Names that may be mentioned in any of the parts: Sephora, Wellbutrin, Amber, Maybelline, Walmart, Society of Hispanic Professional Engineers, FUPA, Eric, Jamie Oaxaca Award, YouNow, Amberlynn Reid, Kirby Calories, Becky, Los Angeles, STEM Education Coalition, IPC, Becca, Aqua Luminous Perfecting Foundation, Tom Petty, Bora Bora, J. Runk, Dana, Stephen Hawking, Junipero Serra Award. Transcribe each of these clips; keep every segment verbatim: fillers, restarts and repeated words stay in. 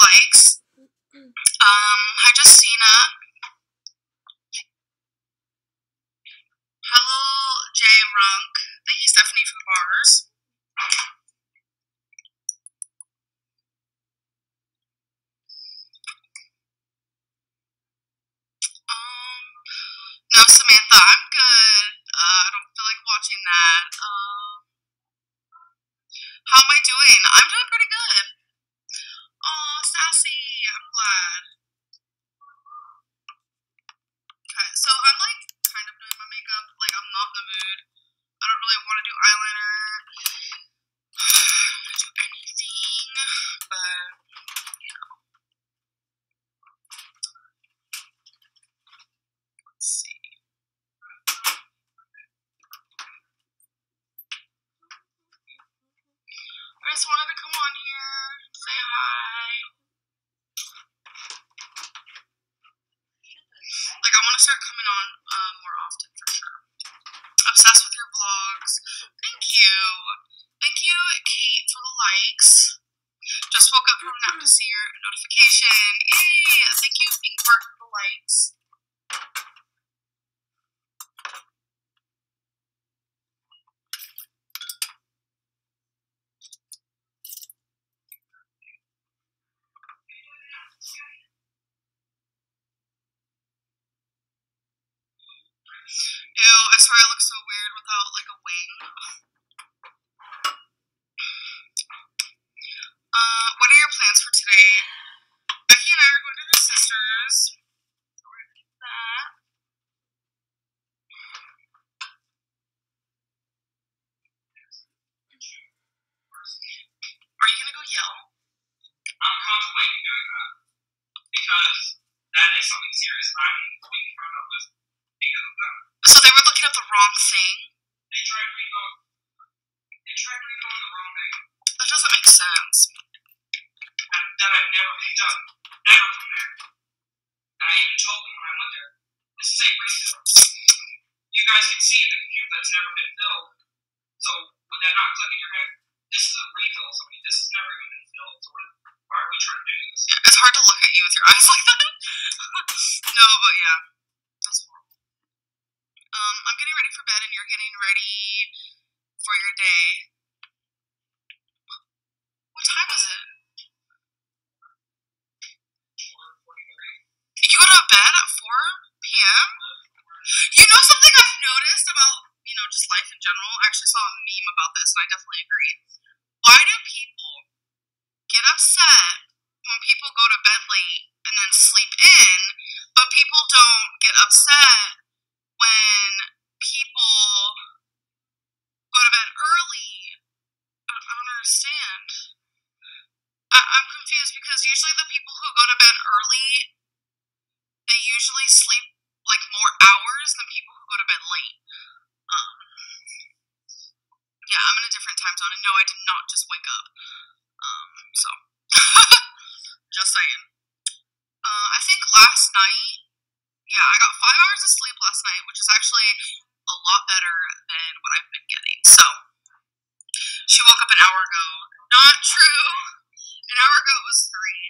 likes. Um, hi, Justina. Hello, J. Runk. Thank you, Stephanie, for the bars. Um, no, Samantha, I'm good. Uh, I don't feel like watching that. Um, how am I doing? I'm doing pretty good. Aw, sassy. I'm glad. Okay, so I'm like kind of doing my makeup. Like, I'm not in the mood. I don't really want to do eyeliner. I don't want to do anything. But, you know. Let's see. I just wanted to come on here and say hi. Like, I want to start coming on uh, more often for sure. Obsessed with your vlogs. Thank you. Thank you, Kate, for the likes. Just woke up from a nap to see your notification. Yay! Thank you, Pink Park, for the likes. Ew, I swear I look so weird without, like, a wing. Uh, what are your plans for today? Becky and I are going to her sister's. So we're going to do that. Are you going to go yell? I'm contemplating doing that. Because that is something serious. I'm going from a list. So they were looking up the wrong thing? They tried reading They tried reading on the wrong thing. That doesn't make sense. And that I've never picked up. Never from there. And I even told them when I went there, this is a refill. You guys can see in the cube that's never been filled. So would that not click in your head? This is a refill, so I mean, this has never even been filled. So why are we trying to do this? Yeah, it's hard to look at you with your eyes like that. No, but yeah. That's horrible. Um, I'm getting ready for bed and you're getting ready for your day. What time is it? You go to bed at four p m? You know something I've noticed about, you know, just life in general? I actually saw a meme about this and I definitely agree. Why do people get upset when people go to bed late and then sleep in, but people don't get upset when people go to bed early? I don't understand. I I'm confused because usually the people who go to bed early, they usually sleep like more hours than people who go to bed late. Um, yeah, I'm in a different time zone, and no, I did not just wake up. Um, so, just saying. Uh, I think last night, yeah, I got five hours of sleep last night, which is actually a lot better than what I've been getting. So, she woke up an hour ago. Not true. An hour ago it was three.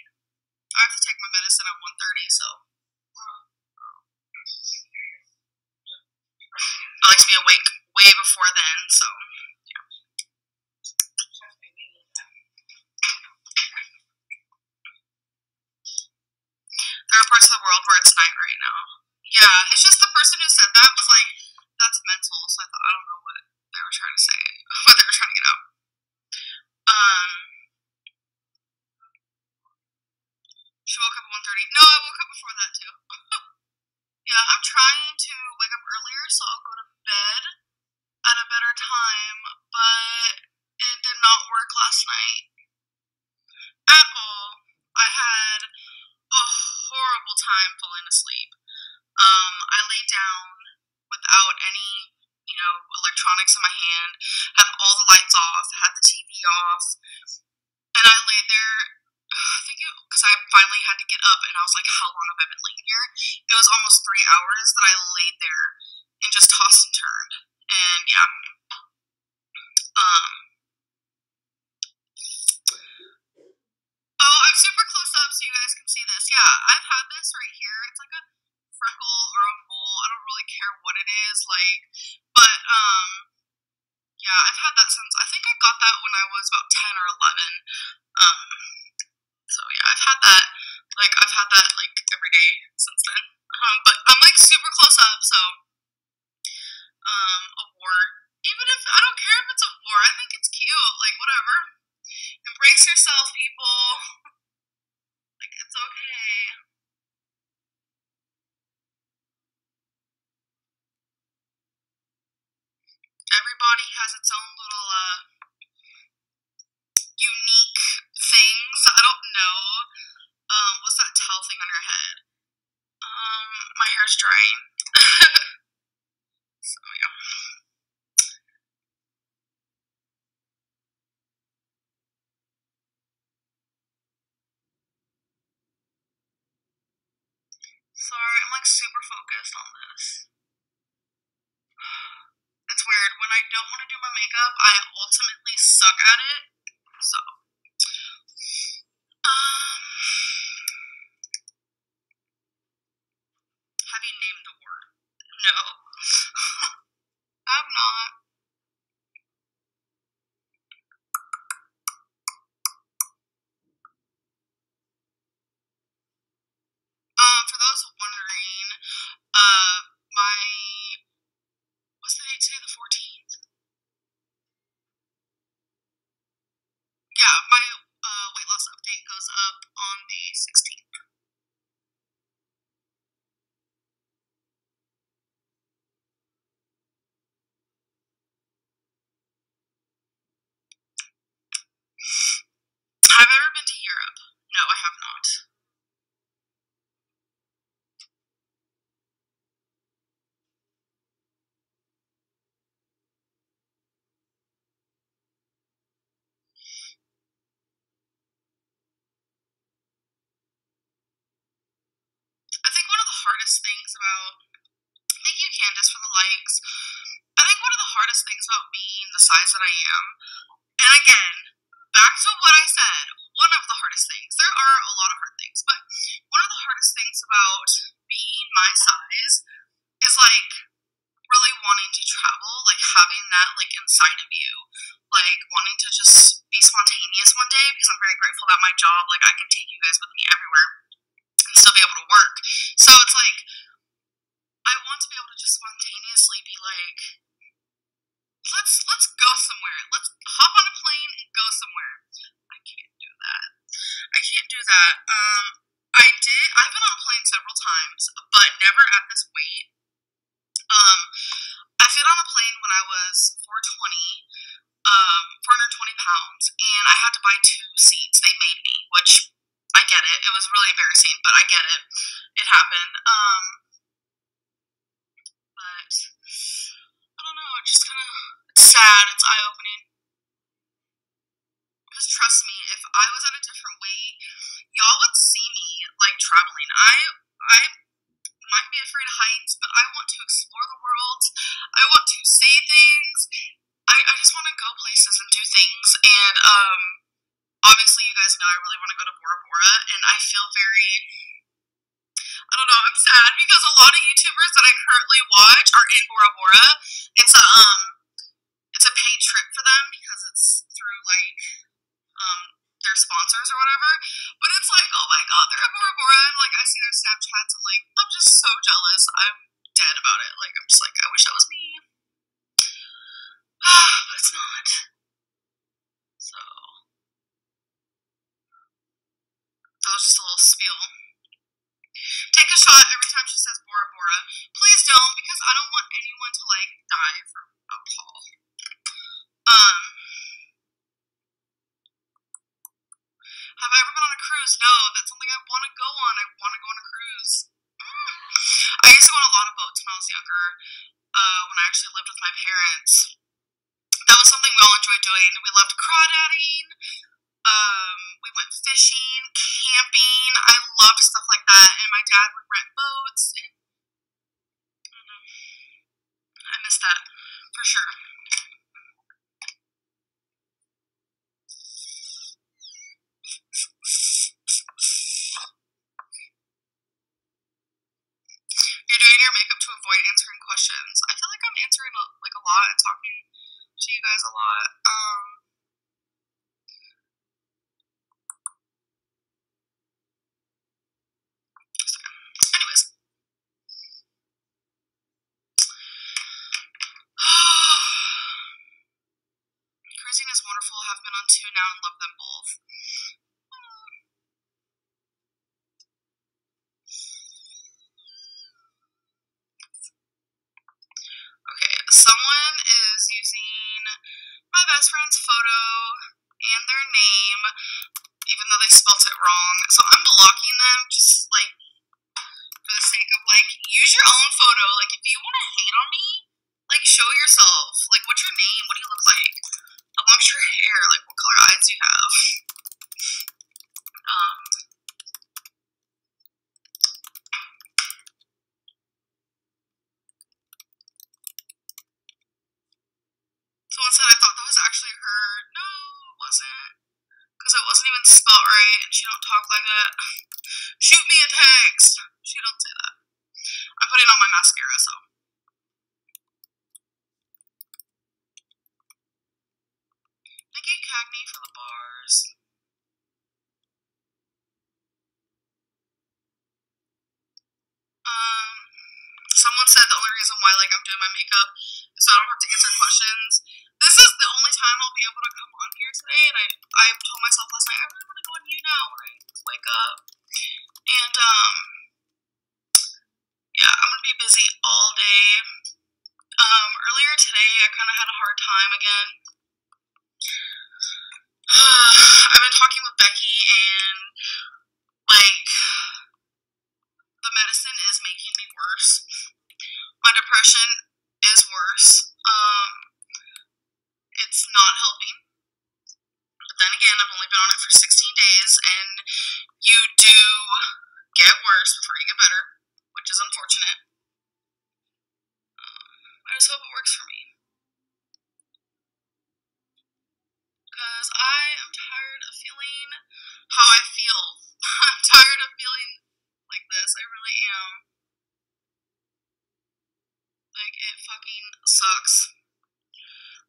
I have to take my medicine at one thirty, so. I like to be awake way before then, so. There are parts of the world where it's night right now. Yeah, it's just the person who said that was like, that's mental, so I thought, I don't know what they were trying to say, what they were trying to get out. Um, she woke up at one thirty. No, I woke up before that, too. Yeah, I'm trying to wake up earlier, so I'll go to bed at a better time, but it did not work last night at all. I had a horrible time falling asleep. Um, I lay down without any, you know, electronics in my hand, had all the lights off, had the T V off, and I laid there, I think it, because I finally had to get up, and I was like, how long have I been laying here? It was almost three hours that I laid there and just tossed and turned, and yeah. Um. Oh, I'm super close up. um, yeah, I've had that since, I think I got that when I was about ten or eleven, um, so yeah, I've had that, like, I've had that, like, every day since then, um, but I'm, like, super close up, so, um, a wart, even if, I don't care if it's a wart, I think it's cute, like, whatever, embrace yourself, people, like, it's okay. Everybody has its own little, uh, unique things. I don't know. Um, what's that towel thing on your head? Um, my hair's drying. So, yeah. Sorry, I'm, like, super focused on this. It's weird. When I don't want to do my makeup, I ultimately suck at it. So, um, have you named the word? No, I've not. Um, for those wondering, uh, my. What's the date today, the fourteenth? Yeah, my uh, weight loss update goes up on the sixteenth. Have I ever been to Europe? No, I have not. Hardest things about, thank you Candace for the likes, I think one of the hardest things about being the size that I am, and again, back to what I said, one of the hardest things, there are a lot of hard things, but one of the hardest things about being my size is like, really wanting to travel, like having that like inside of you, like wanting to just be spontaneous one day, because I'm very grateful that my job, like I can take you guys with me everywhere, still be able to work. So it's like, I want to be able to just spontaneously be like, let's let's go somewhere. Let's hop on a plane and go somewhere. I can't do that. I can't do that. Um, I did, I've been on a plane several times, but never at this weight. Um, I've been on a plane when I was four twenty, um, four hundred twenty pounds, and I had to buy two seats. They made me, which... I get it. It was really embarrassing, but I get it. It happened. Um, but I don't know. It's just kind of, it's sad. It's eye-opening. Because trust me, if I was at a different weight, y'all would see me like traveling. I, I might be afraid of heights, but I want to explore the world. I want to say things. I, I just want to go places and do things. And, um, obviously, you guys know I really want to go to Bora Bora, and I feel very, I don't know, I'm sad because a lot of YouTubers that I currently watch are in Bora Bora. It's a, um, it's a paid trip for them because it's through, like, um, their sponsors or whatever, but it's like, oh my god, they're in Bora Bora, and, like, I see their Snapchats, and, like, I'm just so jealous. I'm dead about it. Like, I'm just like, I wish that was me. But it's not. So... that was just a little spiel. Take a shot every time she says Bora Bora. Please don't, because I don't want anyone to, like, die from alcohol. Um. Have I ever been on a cruise? No, that's something I want to go on. I want to go on a cruise. Mm. I used to go on a lot of boats when I was younger, uh, when I actually lived with my parents. That was something we all enjoyed doing. We loved crawdadding. Um, we went fishing, camping. I loved stuff like that, and my dad would rent boats, and I don't know. I miss that, for sure. You're doing your makeup to avoid answering questions. I feel like I'm answering, like, a lot lot, talking to you guys a lot. Um, anyways. Cruising is wonderful. Have been on two now and love them both. Someone is using my best friend's photo and their name, even though they spelt it wrong. So I'm blocking them, just like for the sake of like, use your own photo. Like if you want to hate on me, like show yourself. Like what's your name? What do you look like? How long's your hair? Like what color eyes do you have? Um. Said I thought that was actually her. No, it wasn't. Because it wasn't even spelt right, and she don't talk like that. Shoot me a text. She don't say that. I'm putting on my mascara, so. Thank you, Cagney, for the bars. Um, someone said the only reason why, like, I'm doing my makeup is so I don't have to answer questions. This is the only time I'll be able to come on here today, and I, I told myself last night, I really want to go on YouNow when I wake up, and, um, yeah, I'm going to be busy all day. Um, earlier today, I kind of had a hard time again. Uh, I've been talking with Becky, and, like, the medicine is making me worse. My depression is worse. Um, It's not helping. But then again, I've only been on it for sixteen days, and you do get worse before you get better, which is unfortunate. Um, I just hope it works for me. Because I am tired of feeling how I feel. I'm tired of feeling like this. I really am. Like, it fucking sucks.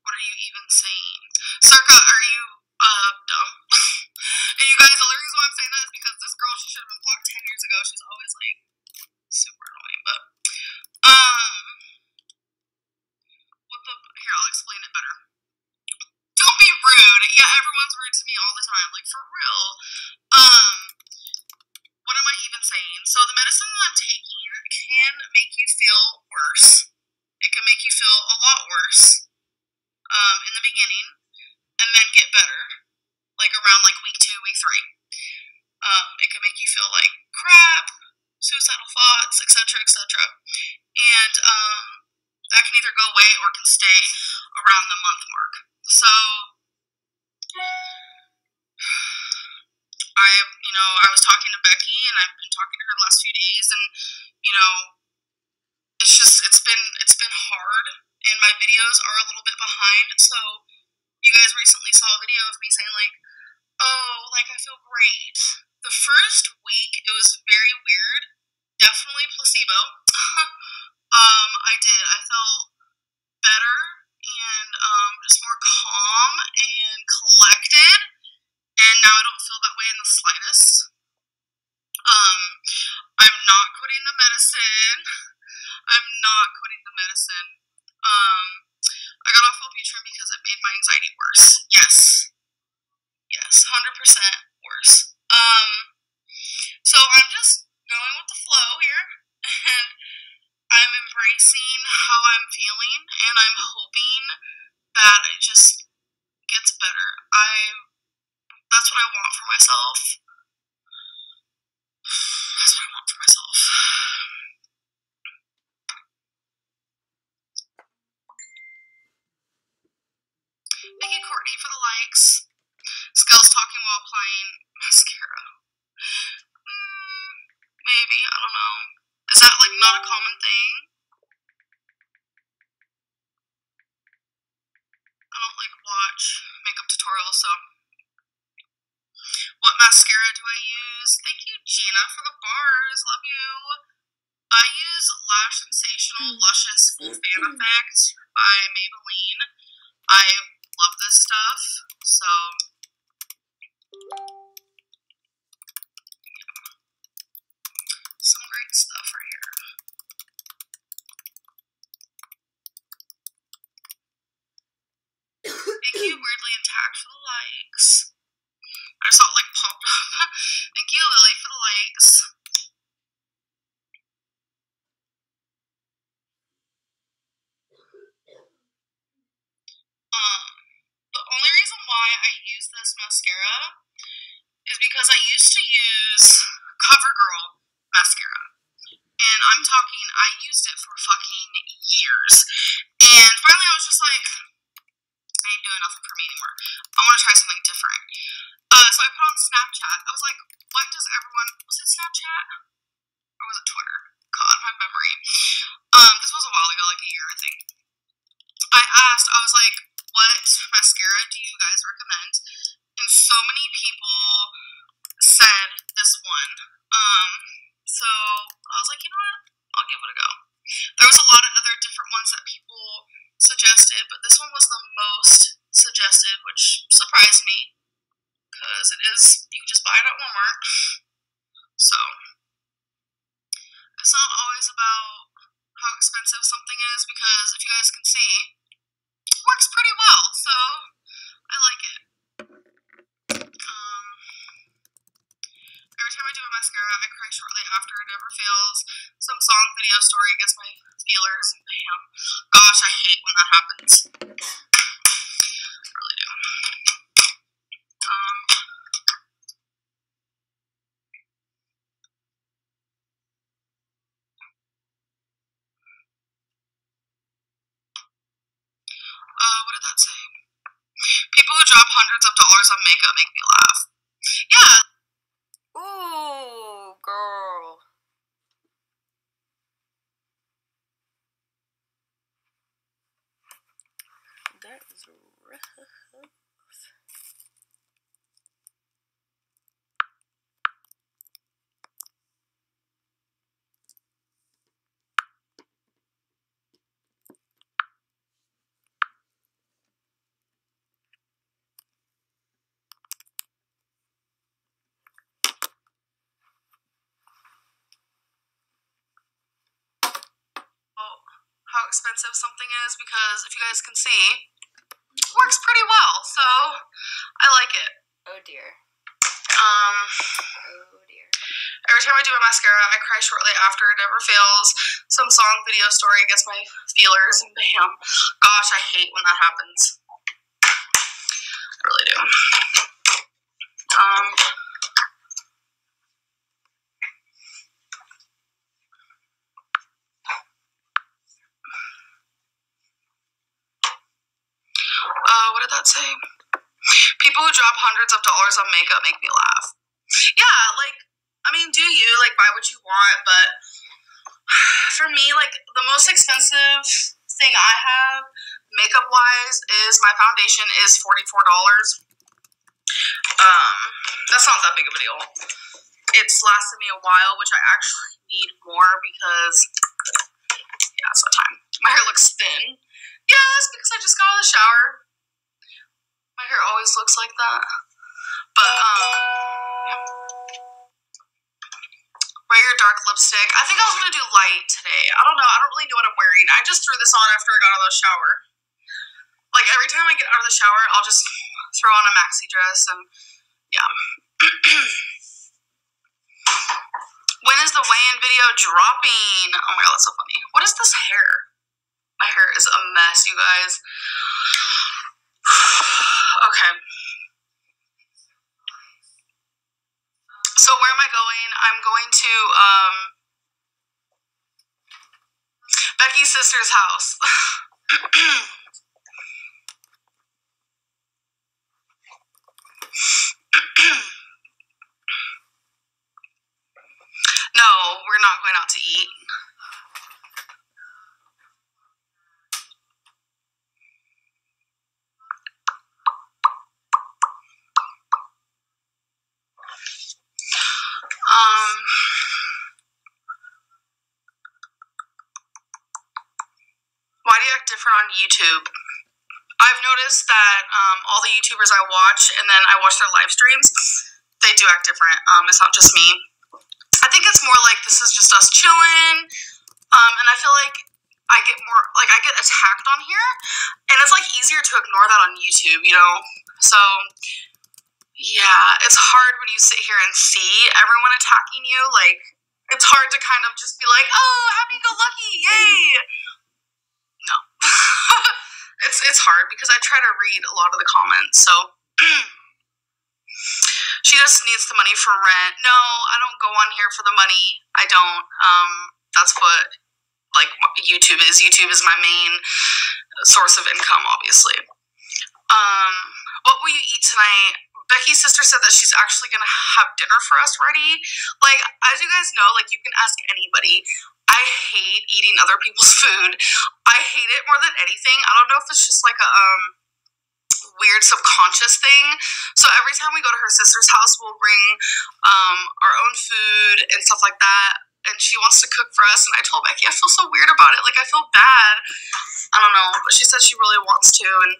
What are you even saying? Circa, are you, uh, dumb? And you guys, the only reason why I'm saying that is because this girl, she should have been blocked ten years ago. She's always, like, super annoying, but, um, what the, here, I'll explain it better. Don't be rude. Yeah, everyone's rude to me all the time, like, for real. Um, what am I even saying? So the medicine that I'm taking can make you feel worse. It can make you feel a lot worse. Um, in the beginning, and then get better, like, around, like, week two, week three. Um, it can make you feel like crap, suicidal thoughts, et cetera, et cetera. And, um, that can either go away or can stay around the month mark. So, I, you know, I was talking to Becky, and I've been talking to her the last few days, and, you know, it's just, it's been, it's been hard. And my videos are a little bit behind, so you guys recently saw a video of me saying, like, oh, like, I feel great. The first week, it was very weird, definitely placebo. um, I did. I felt better and um, just more calm and collected, and now I don't feel that way in the slightest. Um, I'm not quitting the medicine. I'm not quitting the medicine. Um, I got off Wellbutrin because it made my anxiety worse. Yes. Yes, one hundred percent worse. Um, so I'm just going with the flow here, and I'm embracing how I'm feeling, and I'm hoping that it just gets better. I, that's what I want for myself. That's what I want for myself. Thank you, Courtney, for the likes. Skills talking while applying mascara. Mm, maybe, I don't know. Is that, like, not a common thing? I don't, like, watch makeup tutorials, so. What mascara do I use? Thank you, Gina, for the bars. Love you. I use Lash Sensational Luscious Full Fan Effect by Maybelline. I love this stuff, so yeah. Some great stuff right here. Thank you, Weirdly Intact, for the likes. I just saw it like popped up. Thank you, Lily, for the likes. This mascara is because I used to use CoverGirl mascara, and I'm talking I used it for fucking years, and finally I was just like, I ain't doing nothing for me anymore, I want to try something different. Uh, so I put on Snapchat. I was like, what does everyone, was it Snapchat or was it Twitter? God, my memory. Um, this was a while ago, like a year I think. I asked, I was like, what mascara do you guys recommend? And so many people said this one. Um, so I was like, you know what? I'll give it a go. There was a lot of other different ones that people suggested, but this one was the most suggested, which surprised me, because it is, you can just buy it at Walmart. So it's not always about how expensive something is, because if you guys can see, works pretty well, so I like it. Um, every time I do a mascara, I cry shortly after. It never fails. Some song, video, story gets my feelers. Damn. Gosh, I hate when that happens. I really do. Um, People who drop hundreds of dollars on makeup make me laugh. Yeah. Ooh, girl. That is rough. How expensive something is, because if you guys can see, it works pretty well, so I like it. Oh dear. Um. Oh dear. Every time I do a mascara, I cry shortly after. It never fails. Some song, video, story gets my feelers, and bam. Gosh, I hate when that happens. I really do. Um. People who drop hundreds of dollars on makeup make me laugh. Yeah, like, I mean, do you, like, buy what you want, but for me, like, the most expensive thing I have, makeup-wise, is my foundation is forty-four dollars. Um, that's not that big of a deal. It's lasted me a while, which I actually need more because, yeah, it's that time. My hair looks thin. Yeah, that's because I just got out of the shower. My hair always looks like that. But, um, yeah. Wear your dark lipstick. I think I was going to do light today. I don't know. I don't really know what I'm wearing. I just threw this on after I got out of the shower. Like, every time I get out of the shower, I'll just throw on a maxi dress and, yeah. When is the weigh-in video dropping? Oh, my God, that's so funny. What is this hair? My hair is a mess, you guys. Okay. So where am I going? I'm going to um, Becky's sister's house. No, we're not going out to eat. Um, why do you act different on YouTube, I've noticed that um, all the YouTubers I watch, and then I watch their live streams, they do act different. Um, it's not just me. I think it's more like this is just us chilling, um, and I feel like I get more, like, I get attacked on here, and it's, like, easier to ignore that on YouTube, you know? So, yeah, it's hard when you sit here and see everyone attacking you. Like, it's hard to kind of just be like, oh, happy-go-lucky, yay! No. It's it's hard because I try to read a lot of the comments, so she just needs the money for rent. No, I don't go on here for the money. I don't. Um, that's what, like, YouTube is. YouTube is my main source of income, obviously. Um, what will you eat tonight? Becky's sister said that she's actually going to have dinner for us ready. Like, as you guys know, like, you can ask anybody. I hate eating other people's food. I hate it more than anything. I don't know if it's just like a um, weird subconscious thing. So every time we go to her sister's house, we'll bring um, our own food and stuff like that. And she wants to cook for us. And I told Becky, I feel so weird about it. Like, I feel bad. I don't know. But she said she really wants to. And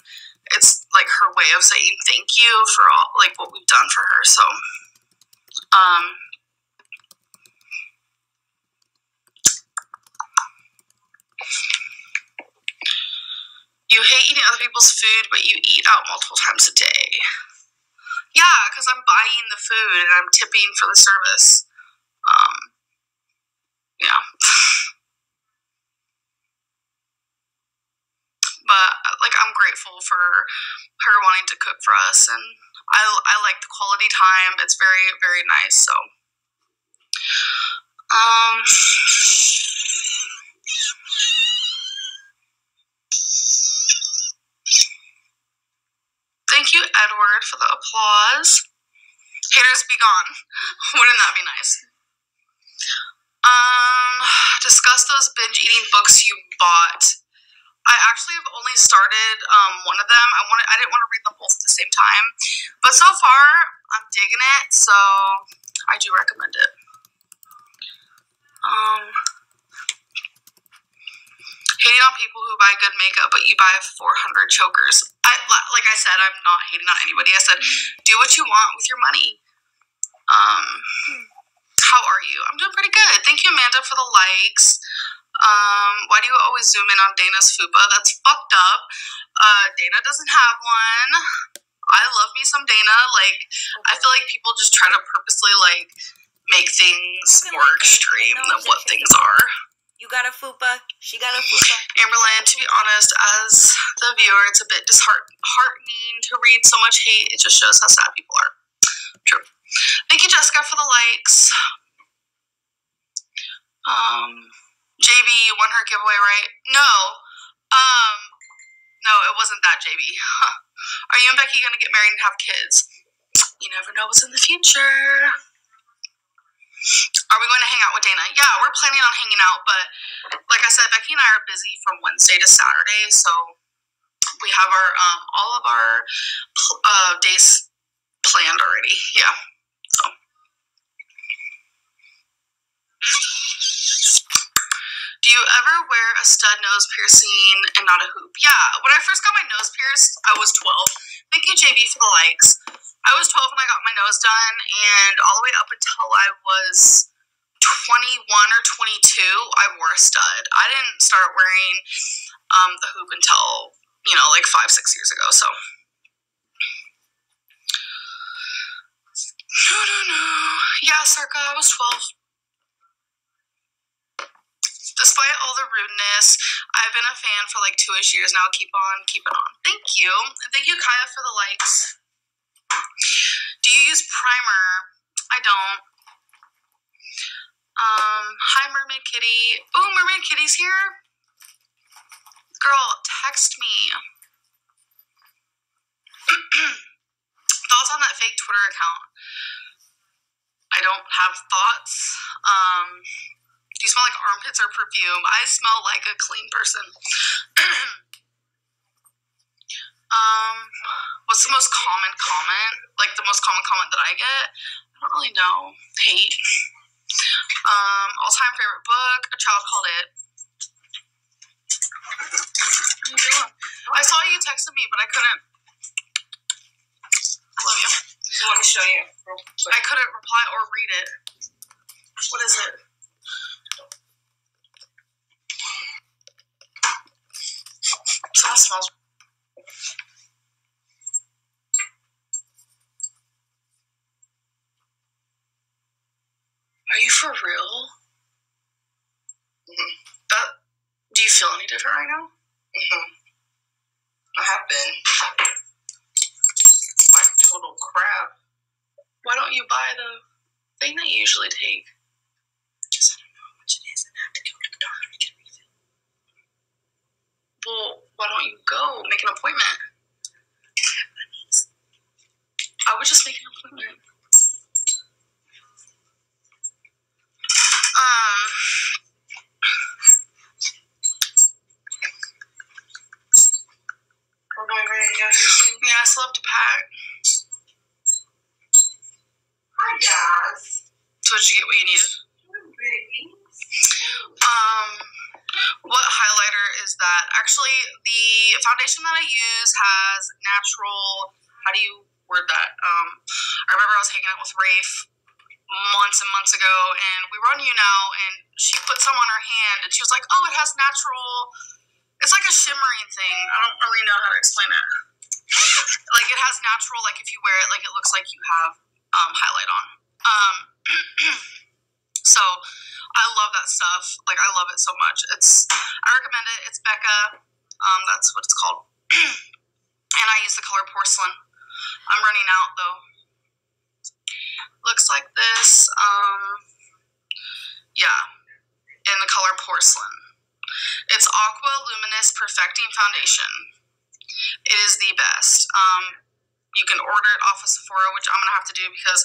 it's like her way of saying thank you for all, like, what we've done for her. So, um... you hate eating other people's food, but you eat out multiple times a day. Yeah, because I'm buying the food and I'm tipping for the service. Um, yeah. But, like, I'm grateful for her wanting to cook for us, and I, I like the quality time. It's very, very nice, so. Um... Thank you, Edward, for the applause. Haters be gone. Wouldn't that be nice? Um, discuss those binge eating books you bought. I actually have only started um, one of them. I wanted, I didn't want to read them both at the same time. But so far, I'm digging it, so I do recommend it. Um, hating on people who buy good makeup, but you buy four hundred chokers. I, like I said, I'm not hating on anybody. I said, do what you want with your money. Um, how are you? I'm doing pretty good. Thank you, Amanda, for the likes. Um, why do you always zoom in on Dana's FUPA? That's fucked up. Uh, Dana doesn't have one. I love me some Dana. Like, I feel like people just try to purposely, like, make things more extreme than what things are. You got a FUPA. She got a FUPA. Amberlynn, to be honest, as the viewer, it's a bit disheartening to read so much hate. It just shows how sad people are. True. Thank you, Jessica, for the likes. Um, J B, you won her giveaway, right? No. Um, no, it wasn't that, J B. Huh. Are you and Becky going to get married and have kids? You never know what's in the future. Are we going to hang out with Dana? Yeah, we're planning on hanging out, but like I said, Becky and I are busy from Wednesday to Saturday, so we have our um, all of our uh, days planned already. Yeah, so do you ever wear a stud nose piercing and not a hoop? Yeah, when I first got my nose pierced, I was twelve. Thank you, J B, for the likes. I was twelve when I got my nose done, and all the way up until I was twenty-one or twenty-two, I wore a stud. I didn't start wearing um, the hoop until, you know, like five, six years ago, so. No, no, no. Yeah, circa, I was twelve. Despite all the rudeness, I've been a fan for like two-ish years now. Keep on, keep it on. Thank you. And thank you, Kaya, for the likes. Do you use primer? I don't. Um, hi, Mermaid Kitty. Ooh, Mermaid Kitty's here. Girl, text me. Thoughts on that fake Twitter account? I don't have thoughts. Um, do you smell like armpits or perfume? I smell like a clean person. Um, what's the most common comment? Like, the most common comment that I get? I don't really know. Hate. Um, all-time favorite book? A Child Called It. I saw you texted me, but I couldn't. I love you. Let me show you. I couldn't reply or read it. What is it? That smells. Are you for real? Mm-hmm. That, do you feel any different right now? Mm-hmm. I have been. Like total crap. Why don't you buy the thing that you usually take? Because I don't know how much it is and I have to go to the doctor to get a refill. Well, why don't you go make an appointment? I would just make an appointment. Um, we're going ready to go. Yeah, I slept a pack. Hi guys. So did you get what you needed? Um, what highlighter is that? Actually, the foundation that I use has natural. How do you word that? Um, I remember I was hanging out with Rafe months and months ago, and we were on YouNow, and she put some on her hand, and she was like, oh, it has natural, it's like a shimmering thing. I don't really know how to explain it. Like, it has natural, like, if you wear it, like, it looks like you have um, highlight on. Um, so, I love that stuff. Like, I love it so much. It's, I recommend it. It's Becca. Um, that's what it's called. And I use the color Porcelain. I'm running out, though. Looks like this, um, yeah, in the color Porcelain. It's Aqua Luminous Perfecting Foundation. It is the best. Um, you can order it off of Sephora, which I'm going to have to do because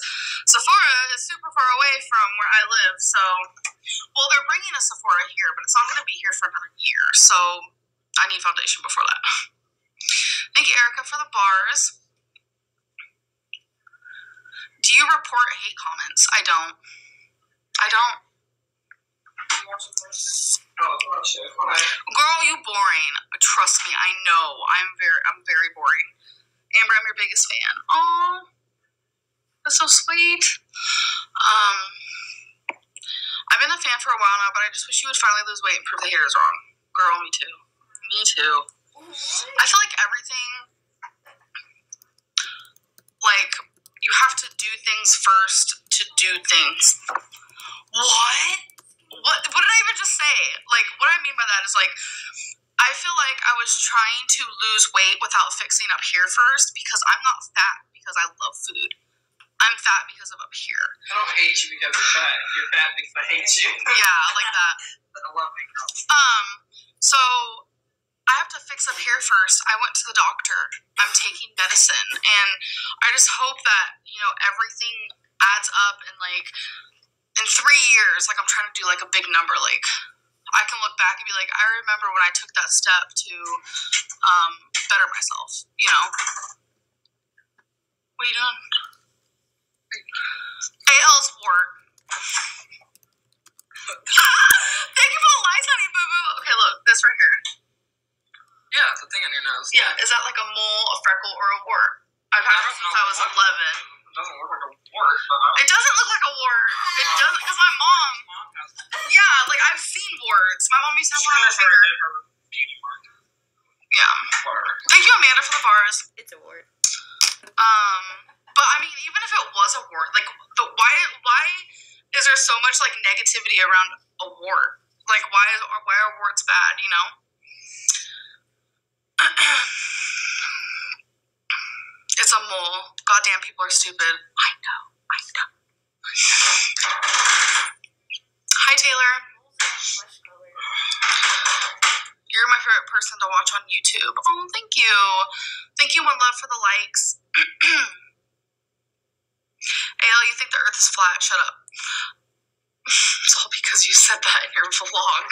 Sephora is super far away from where I live, so, well, they're bringing a Sephora here, but it's not going to be here for another year, so I need foundation before that. Thank you, Erica, for the bars. Do you report hate comments? I don't. I don't. Girl, you boring. Trust me, I know. I'm very, I'm very boring. Amber, I'm your biggest fan. Aw, that's so sweet. Um, I've been a fan for a while now, but I just wish you would finally lose weight and prove the hair is wrong. Girl, me too. Me too. I feel like everything, like, you have to do things first to do things. What? What What did I even just say? Like, what I mean by that is, like, I feel like I was trying to lose weight without fixing up here first because I'm not fat because I love food. I'm fat because of up here. I don't hate you because you're fat. You're fat because I hate you. Yeah, like that. I love makeup. Um, so I have to fix up here first. I went to the doctor. I'm taking medicine. And I just hope that, you know, everything adds up and, like, in three years, like, I'm trying to do, like, a big number. Like, I can look back and be like, I remember when I took that step to um, better myself, you know? What are you doing? A L's wart. Ah, thank you for the lights, honey, boo-boo. Okay, look, this right here. Yeah, it's a thing on your nose. Yeah, is that like a mole, a freckle, or a wart? I've had it since I was eleven. It doesn't look like a wart. It doesn't look like a wart. It doesn't, because my mom. Yeah, like I've seen warts. My mom used to have one on her finger. Yeah. Thank you, Amanda, for the bars. It's a wart. Um, but I mean, even if it was a wart, like, the, why? Why is there so much like negativity around a wart? Like, why is why are warts bad? You know. It's a mole. Goddamn, people are stupid. I know. I know. Hi, Taylor. You're my favorite person to watch on YouTube. Oh, thank you. Thank you, One Love, for the likes. A L, you think the earth is flat. Shut up. It's all because you said that in your vlog.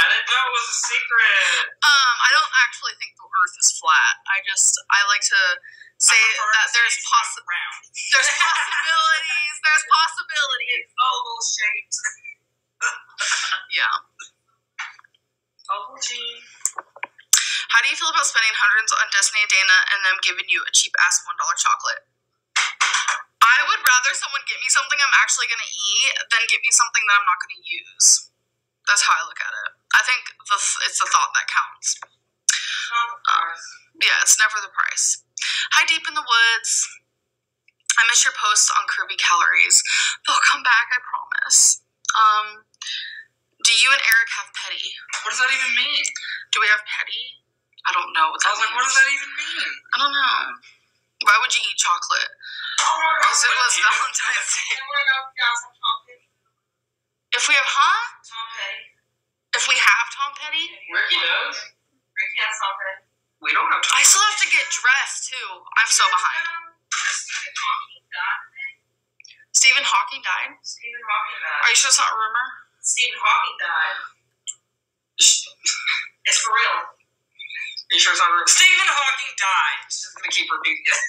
I didn't know it was a secret. Um, I don't actually think the earth is flat. I just, I like to say that there's possi- There's possibilities. There's possibilities. It's oval shaped. Yeah. Bubble tea. How do you feel about spending hundreds on Destiny and Dana and them giving you a cheap-ass one dollar chocolate? I would rather someone get me something I'm actually going to eat than get me something that I'm not going to use. That's how I look at it. I think the th- it's the thought that counts. Um, yeah, it's never the price. Hi, Deep in the Woods. I miss your posts on Kirby Calories. They'll come back, I promise. Um, do you and Eric have Petty? What does that even mean? Do we have Petty? I don't know what that I was means. Like, what does that even mean? I don't know. Why would you eat chocolate? Oh my God. Because it was Valentine's Day. If we have, huh? Tom Petty. If we have Tom Petty? Ricky does. Ricky has Tom Petty. We don't have Tom Petty. I still have to get dressed, too. I'm so behind. Stephen Hawking died? Stephen Hawking died. Are you sure it's not a rumor? Stephen Hawking died. It's for real. Are you sure it's not real? Stephen Hawking died. I'm just gonna keep repeating it.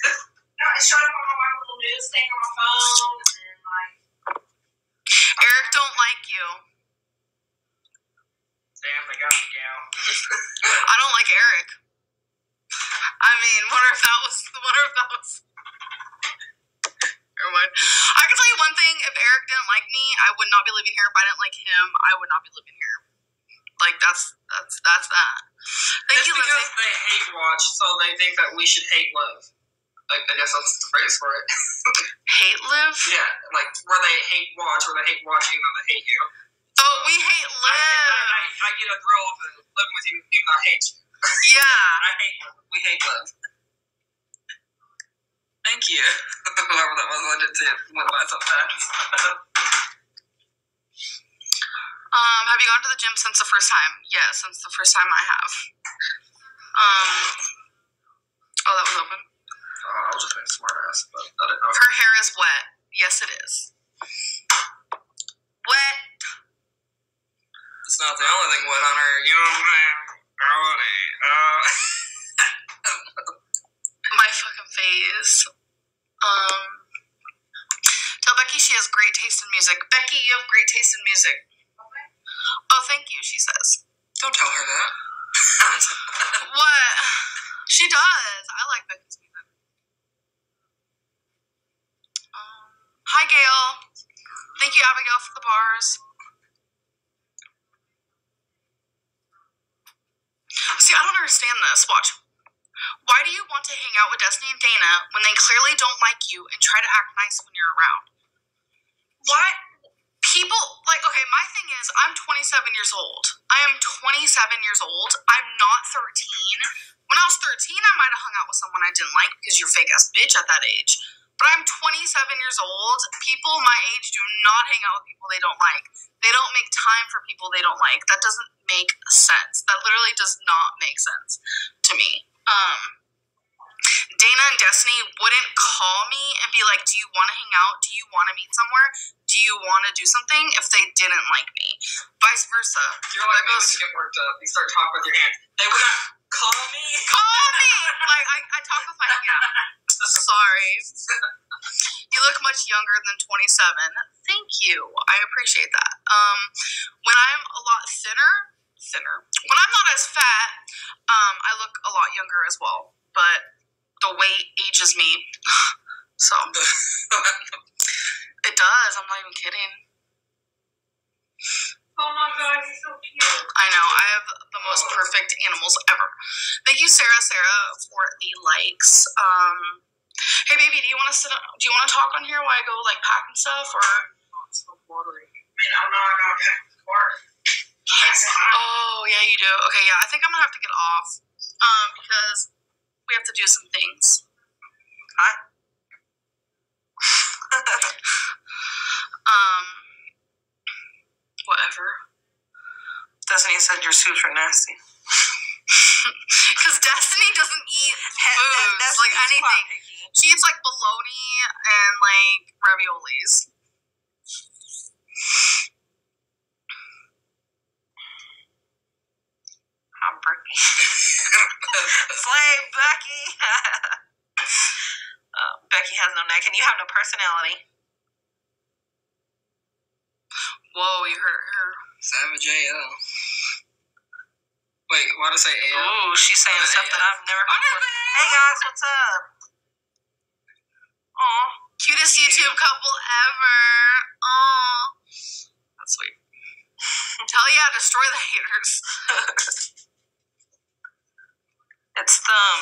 No, it showed up on my little news thing on my phone, and then like Eric don't like you. Damn, they got the gal. I don't like Eric. I mean, wonder if that was. Wonder if that was. Never mind. I can tell you one thing: if Eric didn't like me, I would not be living here. If I didn't like him, I would not be living here. Like that's that's that's that. Thank it's you, because Lindsay. They hate watch, so they think that we should hate live. Like I guess that's the phrase for it. Hate live? Yeah, like where they hate watch, where they hate watching, and they hate you. Oh, so we hate live. I, I, I, I get a thrill off of living with you, even though I hate you. Yeah, I hate live. We hate live. Thank you. Whoever that was, I did too. Went by so fast. Um, have you gone to the gym since the first time? Yeah, since the first time I have. Um, oh, that was open? Uh, I was just being smart ass, but I didn't know. Her hair is wet. Yes, it is. Wet. It's not the only thing wet on her. You know what I mean? Uh, my fucking face. Um, tell Becky she has great taste in music. Becky, you have great taste in music. Oh, thank you, she says. Don't tell her that. What? She does. I like Becky's music. Um, hi, Gail. Thank you, Abigail, for the bars. See, I don't understand this. Watch. Why do you want to hang out with Destiny and Dana when they clearly don't like you and try to act nice when you're around? What? People, like, okay, my thing is, I'm twenty-seven years old. I am twenty-seven years old. I'm not thirteen. When I was thirteen, I might have hung out with someone I didn't like because you're a fake-ass bitch at that age. But I'm twenty-seven years old. People my age do not hang out with people they don't like. They don't make time for people they don't like. That doesn't make sense. That literally does not make sense to me. Um, Dana and Destiny wouldn't call me and be like, do you want to hang out? Do you want to meet somewhere? Do you want to do something? If they didn't like me, vice versa. You're like, goes, you get worked up. You start talking with your hand. They would not call me. Call me. Like I, I talk with my hand. Sorry. You look much younger than twenty-seven. Thank you. I appreciate that. Um, when I'm a lot thinner, thinner. When I'm not as fat, um, I look a lot younger as well. But the weight ages me. So. It does. I'm not even kidding. Oh my God, he's so cute. I know. I have the most perfect animals ever. Thank you, Sarah, Sarah, for the likes. Um, hey, baby, do you want to sit up? Do you want to talk on here while I go, like, pack and stuff? Or? Oh, it's so watery. Man, I'm not going to pack the car. Oh, yeah, you do. Okay, yeah, I think I'm going to have to get off um, because we have to do some things. Huh? Um, whatever. Destiny said your soups are nasty. Because Destiny doesn't eat foods, that, like anything. She eats like bologna and like raviolis. I'm Brittany. Slay Becky. uh, Becky has no neck, and you have no personality. Whoa, you heard it here. Savage A L. Wait, why did I say A M? Oh, she's saying oh, stuff A M. That I've never heard before. Hey guys, what's up? Aw. Cutest Cute. YouTube couple ever. Aw. That's sweet. Hell yeah, destroy the haters. It's thumb.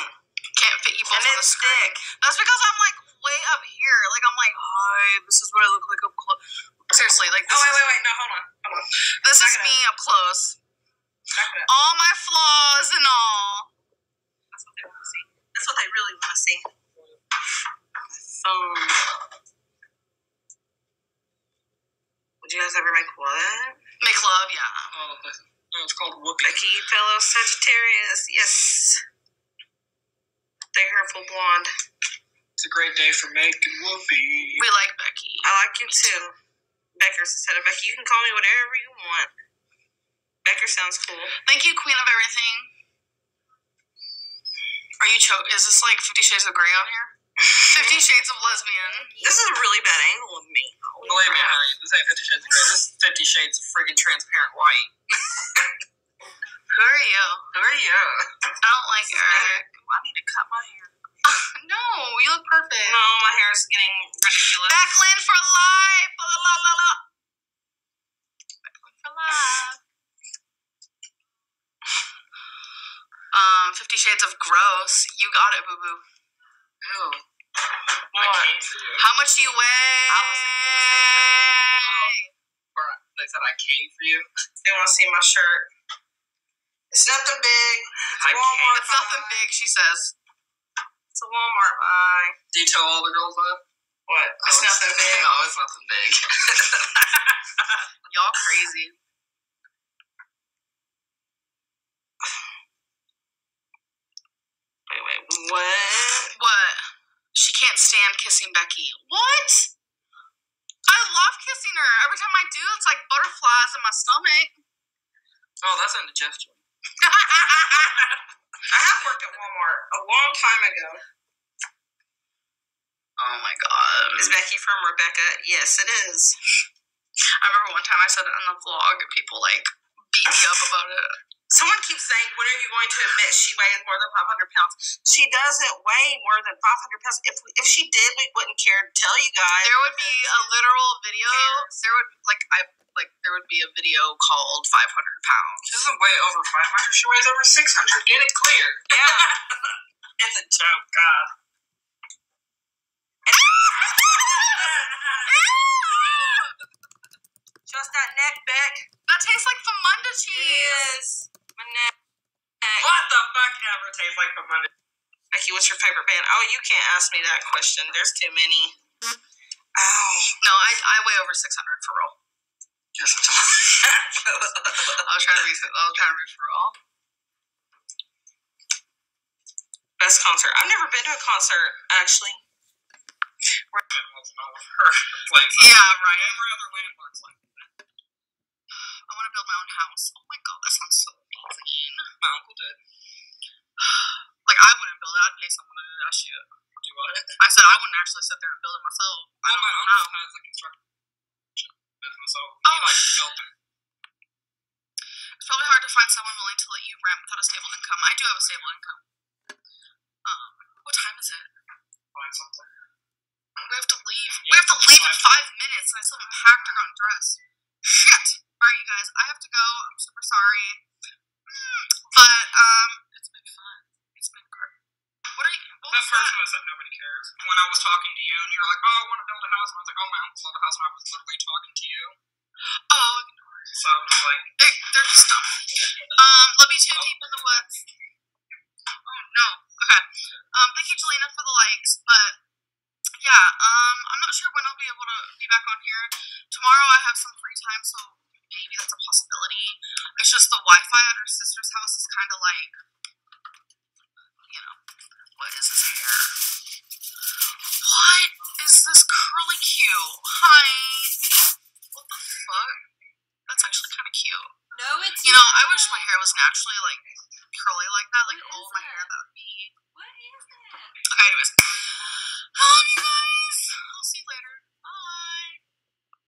Can't fit you both and on the screen. Thick. That's because I'm like way up here. Like I'm like, hi, this is what I look like up close. Seriously, like this. Oh wait, wait, wait, no, hold on. Hold on. This Back is me up, up close. Up. All my flaws and all. That's what they want to see. That's what they really want to see. So would you guys ever make what? Make love, yeah. Oh, no, it's called whoopee. Becky, fellow Sagittarius, yes. They hurtful blonde. It's a great day for making whoopee. We like Becky. I like you too. Beckers instead of Becky. You can call me whatever you want. Becker sounds cool. Thank you, Queen of Everything. Are you choke? Is this like Fifty Shades of Grey out here? Fifty Shades of Lesbian. This is a really bad angle of me. Holy Believe crap. me, honey. This ain't Fifty Shades of Grey. This is Fifty Shades of freaking transparent white. Who are you? Who are you? I don't like her. I need to cut my hair. No, you look perfect. No, my hair is getting ridiculous. Backland for life. La la la la. Backland for life. um, Fifty Shades of Gross. You got it, boo boo. Ooh. How much do you weigh? I was oh, or they said I came for you. They want to see my shirt. It's nothing big. It's I Walmart. It's nothing big, she says. It's a Walmart buy. Do you tell all the girls that? What? It's oh, nothing big. No, it's nothing big. Y'all crazy. Wait, wait, what? What? She can't stand kissing Becky. What? I love kissing her. Every time I do, it's like butterflies in my stomach. Oh, that's indigestion. I have worked at Walmart a long time ago. Oh my god. Is Becky from Rebecca? Yes, it is. I remember one time I said it on the vlog, people like beat me up about it. Someone keeps saying, when are you going to admit she weighs more than five hundred pounds? She doesn't weigh more than five hundred pounds. If we, if she did, we wouldn't care to tell you guys. There would be a literal video. Cares. There would like I like there would be a video called five hundred pounds. She doesn't weigh over five hundred. She weighs over six hundred. Get it clear. Yeah. It's a joke, God. Just that neck, Beck. That tastes like Famunda cheese. It is. What the fuck ever tastes like Pomona? Becky, what's your favorite band? Oh, you can't ask me that question. There's too many. Ow. No, I I weigh over six hundred for real. Yes, I was trying to read. I was trying to read for all. Best concert. I've never been to a concert actually. We're all of her places. Yeah, right. Every other landlord's like that. I want to build my own house. Oh my god, that sounds so. My uncle did. Like, I wouldn't build it. I'd pay someone to do that shit. Do what? I said I wouldn't actually sit there and build it myself. Well, I don't my know uncle how. Has a construction business, so he, oh. like, built it. It's probably hard to find someone willing to let you rent without a stable income. I do have a stable income. Um, what time is it? Five something. We have to leave. Yeah, we have to leave in five minutes, and I still haven't packed or gotten dressed. Shit! Alright, you guys, I have to go. I'm super sorry. But, um, it's been fun. It's been great. What are you, what that was first that? One I said nobody cares. When I was talking to you, and you were like, oh, I want to build a house, and I was like, oh, my uncle's built a house, and I was literally talking to you. Oh, so I was like... They're, they're just dumb. Um, let me too oh. deep in the woods. Oh, no. Okay. Um, thank you, Jelena, for the likes, but, yeah, um, I'm not sure when I'll be able to be back on here. Tomorrow I have some free time, so... Maybe that's a possibility. It's just the Wi-Fi at her sister's house is kind of like, you know, what is this hair? What is this curly cue? Hi. What the fuck? That's actually kind of cute. No, it's You know, I wish my hair was naturally, like, curly like that. Like, all my hair, that would be... What is that? Okay, anyways.